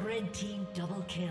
Red team double kill.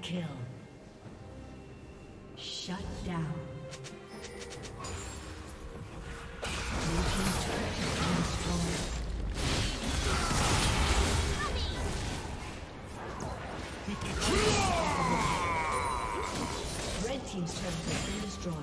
Kill. Shut down. Red team's turret has been destroyed.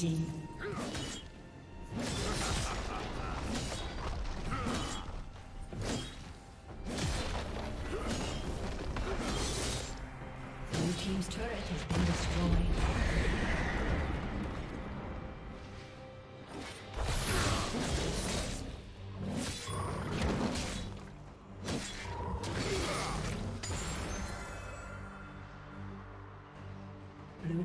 safety. Blue team's turret has been destroyed. Blue